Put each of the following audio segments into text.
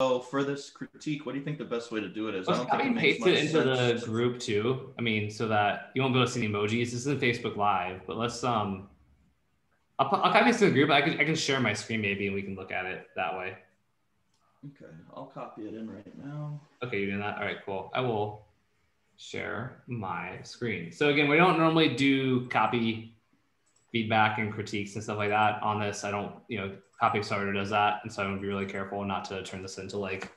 So for this critique, what do you think the best way to do it is? I don't think it makes much sense. Paste it into the group too. I mean, so that you won't be able to see the emojis. This isn't Facebook Live, but let's I'll copy this to the group. I can share my screen maybe, and we can look at it that way. Okay, I'll copy it in right now. Okay, you're doing that. All right, cool. I will share my screen. So again, we don't normally do copy feedback and critiques and stuff like that on this. I don't, you know. CopyStarter does that, and so I'm gonna be really careful not to turn this into like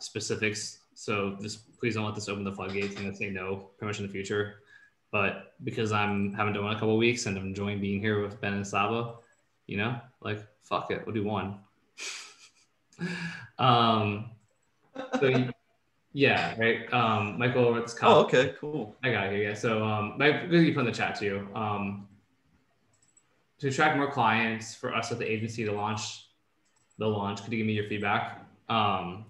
specifics. So just please don't let this open the floodgates and say no pretty much in the future. But because I'm haven't done one in a couple of weeks and I'm enjoying being here with Ben and Sabah, you know, like fuck it, we'll do one. So yeah, right. Michael, what's copy? Oh, okay, cool. I got you. Yeah. So Mike, you put in the chat too. To attract more clients for us at the agency to launch the launch. Could you give me your feedback? Sorry,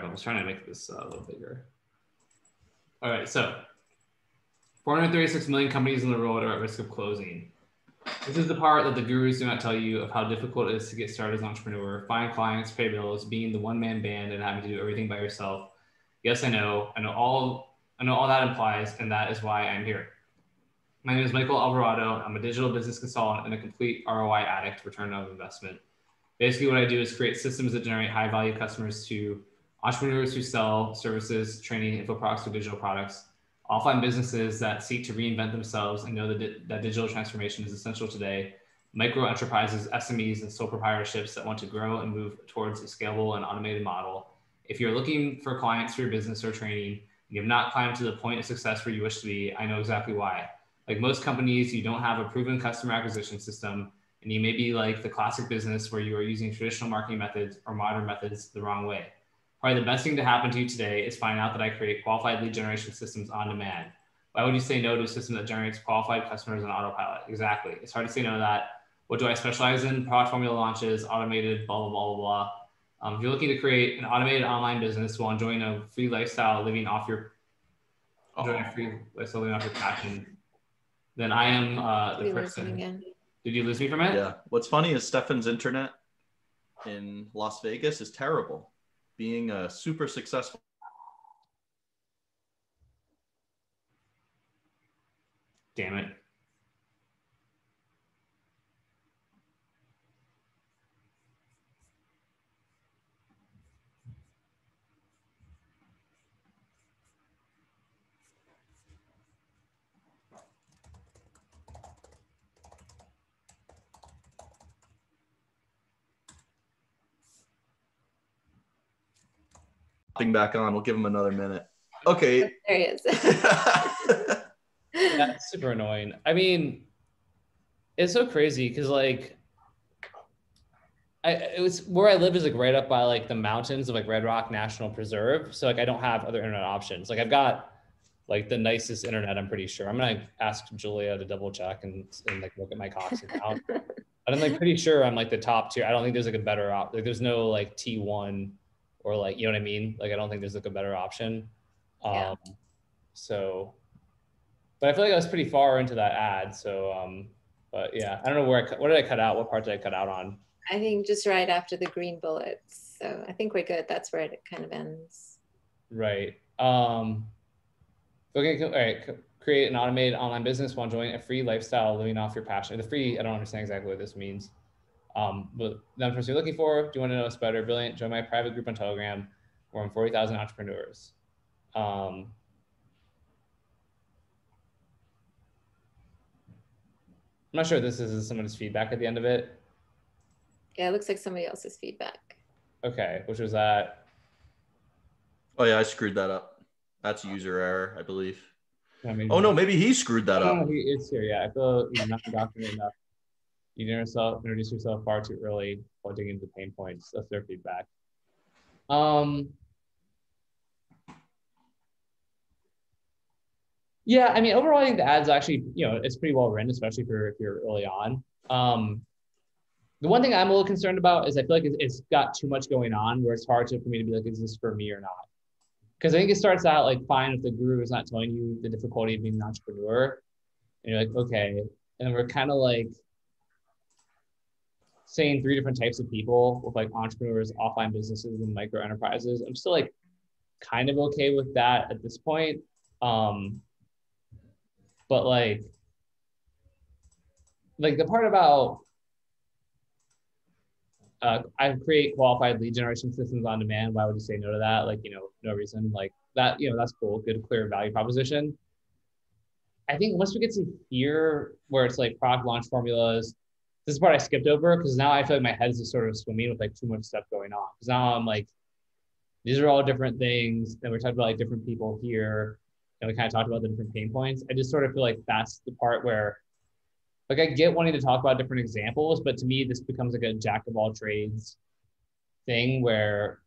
I was trying to make this a little bigger. All right, so 436 million companies in the world are at risk of closing. This is the part that the gurus do not tell you of how difficult it is to get started as an entrepreneur, find clients, pay bills, being the one-man band and having to do everything by yourself. Yes, I know all that implies, and that is why I'm here. My name is Michael Alvarado. I'm a digital business consultant and a complete ROI addict, return on investment. Basically what I do is create systems that generate high value customers to entrepreneurs who sell services, training, info products, or digital products, offline businesses that seek to reinvent themselves and know that digital transformation is essential today, micro enterprises, SMEs, and sole proprietorships that want to grow and move towards a scalable and automated model. If you're looking for clients for your business or training, and you have not climbed to the point of success where you wish to be, I know exactly why. Like most companies, you don't have a proven customer acquisition system, and you may be like the classic business where you are using traditional marketing methods or modern methods the wrong way. Probably the best thing to happen to you today is find out that I create qualified lead generation systems on demand. Why would you say no to a system that generates qualified customers on autopilot? Exactly. It's hard to say no to that. What do I specialize in? Product formula launches, automated, blah, blah, blah, blah, blah. If you're looking to create an automated online business while enjoying a free lifestyle, living off your passion, then I am the person. Did you lose me from it? Yeah. What's funny is Stefan's internet in Las Vegas is terrible. Being a super successful. Damn it. Back on, we'll give him another minute. Okay, there he is. That's super annoying. I mean, it's so crazy because like it was where I live is like right up by like the mountains of like Red Rock National Preserve, so like I don't have other internet options. Like I've got like the nicest internet, I'm pretty sure. I'm gonna ask Julia to double check and like look at my Cox account. But I'm like pretty sure I'm like the top tier. I don't think there's like a better option. Like there's no like T1 or like, you know what I mean? Like, I don't think there's like a better option. Yeah. So, but I feel like I was pretty far into that ad. So, but yeah, I don't know what did I cut out? What part did I cut out on? I think just right after the green bullets. So I think we're good. That's where it kind of ends. Right. Okay, all right. Create an automated online business while enjoying a free lifestyle, living off your passion. The free, I don't understand exactly what this means. But the person you're looking for, do you want to know us better? Brilliant. Join my private group on Telegram. We're on 40,000 entrepreneurs. I'm not sure if this is somebody's feedback at the end of it. Yeah, it looks like somebody else's feedback. Okay, which was that? Oh yeah, I screwed that up. That's user error, I believe. I mean, oh no, maybe he screwed that up. He is here, yeah. I feel you're not indoctrinated enough. You introduce yourself far too early while digging into the pain points. That's their feedback. Yeah, I mean, overall, I think the ad's actually, you know, it's pretty well written, especially if you're early on. The one thing I'm a little concerned about is I feel like it's got too much going on where it's hard for me to be like, is this for me or not? Because I think it starts out like, fine, if the guru is not telling you the difficulty of being an entrepreneur, and you're like, okay. And we're kind of like, saying three different types of people with like entrepreneurs, offline businesses, and micro enterprises. I'm still like kind of okay with that at this point. But like the part about I create qualified lead generation systems on demand. Why would you say no to that? Like, you know, no reason. Like that, you know, that's cool. Good, clear value proposition. I think once we get to here where it's like product launch formulas, this is part I skipped over because now I feel like my head is just sort of swimming with like too much stuff going on. Because now I'm like, these are all different things. Then we're talking about like different people here. And we kind of talked about the different pain points. I just sort of feel like that's the part where like I get wanting to talk about different examples, but to me, this becomes like a jack of all trades thing where,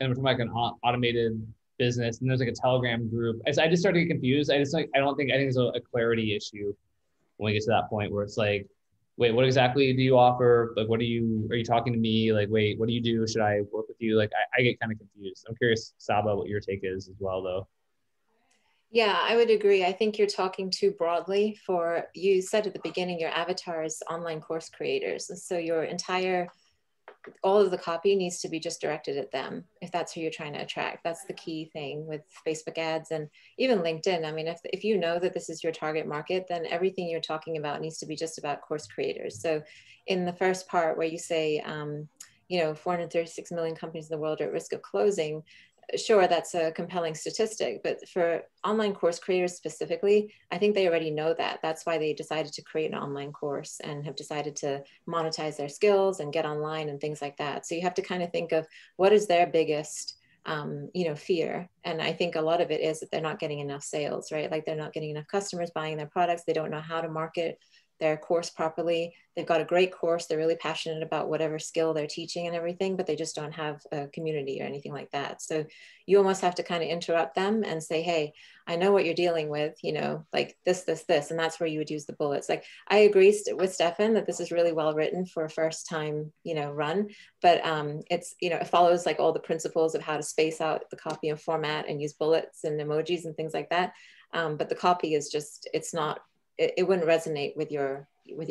and we're talking like an automated business and there's like a Telegram group. I just started to get confused. I think it's a clarity issue when we get to that point where it's like, wait, what exactly do you offer? Like, what are you talking to me? Like, wait, what do you do? Should I work with you? Like, I get kind of confused. I'm curious, Sabah, what your take is as well though. Yeah, I would agree. I think you're talking too broadly for, you said at the beginning, your avatar is online course creators. And so your entire, all of the copy needs to be just directed at them, if that's who you're trying to attract. That's the key thing with Facebook ads and even LinkedIn. I mean, if you know that this is your target market, then everything you're talking about needs to be just about course creators. So in the first part where you say, you know, 436 million companies in the world are at risk of closing, sure, that's a compelling statistic, but for online course creators specifically, I think they already know that. That's why they decided to create an online course and have decided to monetize their skills and get online and things like that. So you have to kind of think of what is their biggest, you know, fear. And I think a lot of it is that they're not getting enough sales, right? Like they're not getting enough customers buying their products. They don't know how to market their course properly. They've got a great course. They're really passionate about whatever skill they're teaching and everything, but they just don't have a community or anything like that. So you almost have to kind of interrupt them and say, hey, I know what you're dealing with, you know, like this, this, this, and that's where you would use the bullets. Like I agree with Stefan that this is really well written for a first time, you know, run, but it's, you know, it follows like all the principles of how to space out the copy and format and use bullets and emojis and things like that. But the copy is just, it's not, it wouldn't resonate with your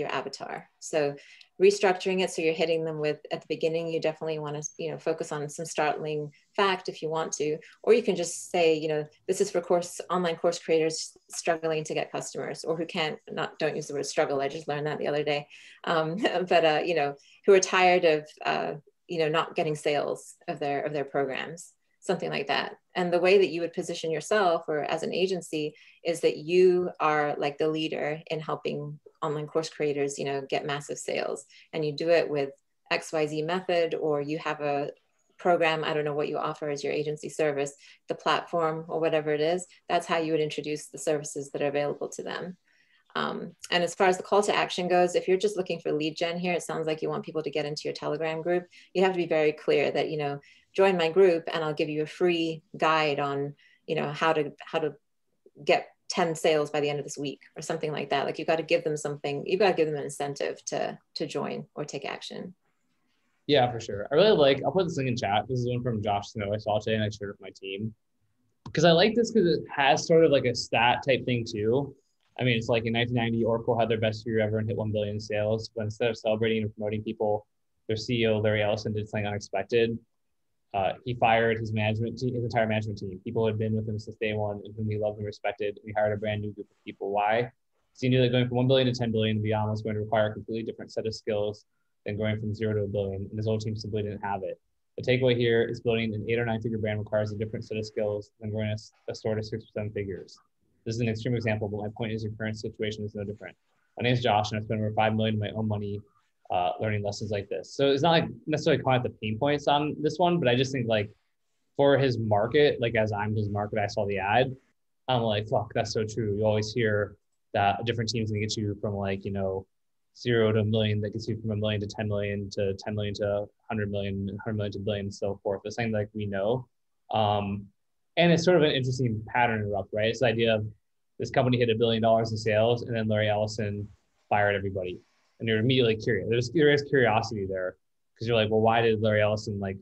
avatar. So restructuring it so you're hitting them with, at the beginning, you definitely want to, you know, focus on some startling fact if you want to, or you can just say, you know, this is for online course creators struggling to get customers, or who can't, don't use the word struggle, I just learned that the other day, but you know, who are tired of, you know, not getting sales of their programs, something like that. And the way that you would position yourself or as an agency is that you are like the leader in helping online course creators, you know, get massive sales, and you do it with XYZ method, or you have a program, I don't know what you offer as your agency service, the platform or whatever it is, that's how you would introduce the services that are available to them. And as far as the call to action goes, if you're just looking for lead gen here, it sounds like you want people to get into your Telegram group. You have to be very clear that, you know, join my group and I'll give you a free guide on, you know, how to get 10 sales by the end of this week or something like that. Like you've got to give them something, you've got to give them an incentive to join or take action. Yeah, for sure. I really like, I'll put this thing in chat. This is one from Josh Snow I saw today and I shared with my team. Because I like this because it has sort of like a stat type thing too. I mean, it's like in 1990, Oracle had their best year ever and hit 1 billion sales. But instead of celebrating and promoting people, their CEO, Larry Ellison, did something unexpected. He fired his management team, his entire management team. People who had been with him since day one and whom he loved and respected. He hired a brand new group of people. Why? Because he knew that going from 1 billion to 10 billion and beyond was going to require a completely different set of skills than going from 0 to 1 billion. And his old team simply didn't have it. The takeaway here is building an 8 or 9 figure brand requires a different set of skills than growing a store to 6 or 7 figures. This is an extreme example, but my point is your current situation is no different. My name is Josh, and I spend over $5 million of my own money learning lessons like this. So it's not like necessarily calling out the pain points on this one, but I just think like for his market, like as I'm his market, I saw the ad. I'm like, fuck, that's so true. You always hear that a different team's gonna get you from like, you know, 0 to 1 million, that gets you from 1 million to 10 million to 10 million to 100 million, 100 million to billion, and so forth. The same like we know. And it's sort of an interesting pattern interrupt, right? It's the idea of this company hit $1 billion in sales and then Larry Ellison fired everybody. And you're immediately curious. There is curiosity there because you're like, well, why did Larry Ellison, like,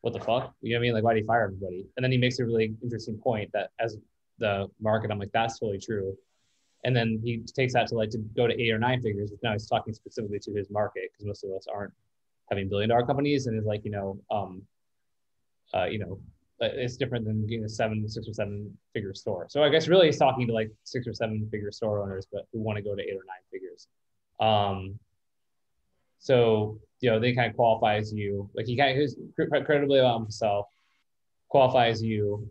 what the fuck? You know what I mean? Like, why did he fire everybody? And then he makes a really interesting point that as the market, I'm like, that's totally true. And then he takes that to like to go to 8 or 9 figures. Now he's talking specifically to his market, because most of us aren't having billion-dollar companies. And it's like, it's different than getting a 6 or 7 figure store. So I guess really he's talking to like 6 or 7 figure store owners, but who want to go to 8 or 9 figures. So, they kind of qualifies you, like he kind of is credibly about himself, qualifies you,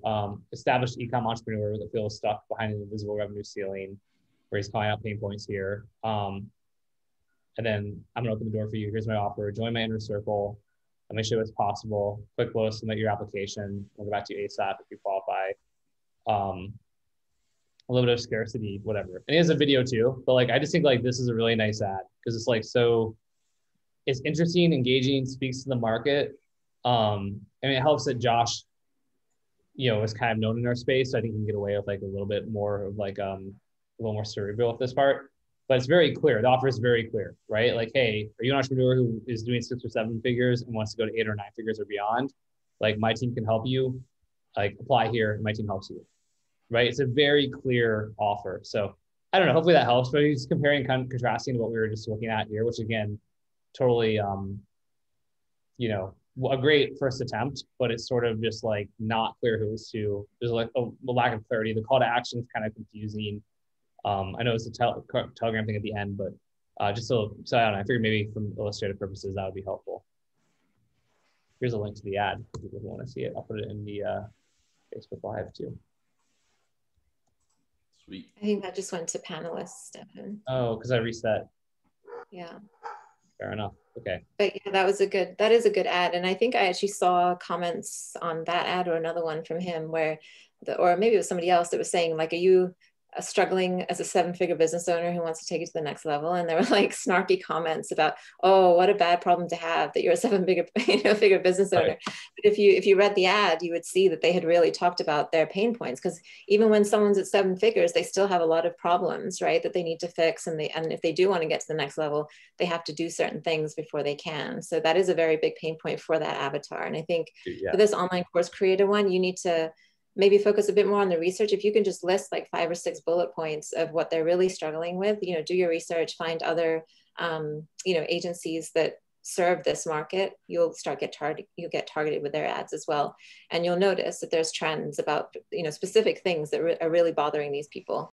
established e-com entrepreneur that feels stuck behind an invisible revenue ceiling, where he's calling out pain points here. And then I'm gonna open the door for you. Here's my offer, join my inner circle. Let me show you what's possible. Click below, submit your application. We'll go back to you ASAP if you qualify. A little bit of scarcity, whatever. And it is a video too, but like, I just think like this is a really nice ad, because it's like, so it's interesting, engaging, speaks to the market. And it helps that Josh, is kind of known in our space. So I think he can get away with like a little bit more of like, a little more cerebral with this part, but it's very clear. The offer is very clear, right? Like, hey, are you an entrepreneur who is doing 6 or 7 figures and wants to go to 8 or 9 figures or beyond? Like my team can help you, like apply here and my team helps you. Right? It's a very clear offer. So I don't know, hopefully that helps, but he's comparing kind of contrasting to what we were just looking at here, which again, totally, a great first attempt, but it's sort of just like not clear who it's to. There's like a lack of clarity. The call to action is kind of confusing. I know it's a Telegram thing at the end, but just so I don't know, I figured maybe from illustrative purposes, that would be helpful. Here's a link to the ad if you want to see it. I'll put it in the Facebook Live too. Sweet. I think that just went to panelists, Stefan. Oh, because I reset. Yeah. Fair enough. Okay. But yeah, that is a good ad. And I think I actually saw comments on that ad or another one from him where, or maybe it was somebody else that was saying like, are you struggling as a 7-figure business owner who wants to take it to the next level? And there were like snarky comments about, oh, what a bad problem to have that you're a 7-figure figure business owner. Right. But if you read the ad, you would see that they had really talked about their pain points, because even when someone's at 7 figures, they still have a lot of problems, right, that they need to fix. And if they do want to get to the next level, they have to do certain things before they can. So that is a very big pain point for that avatar. And I think for this online course creator one, you need to maybe focus a bit more on the research. If you can just list like 5 or 6 bullet points of what they're really struggling with, do your research, find other, agencies that serve this market, you'll get targeted with their ads as well. And you'll notice that there's trends about, specific things that are really bothering these people.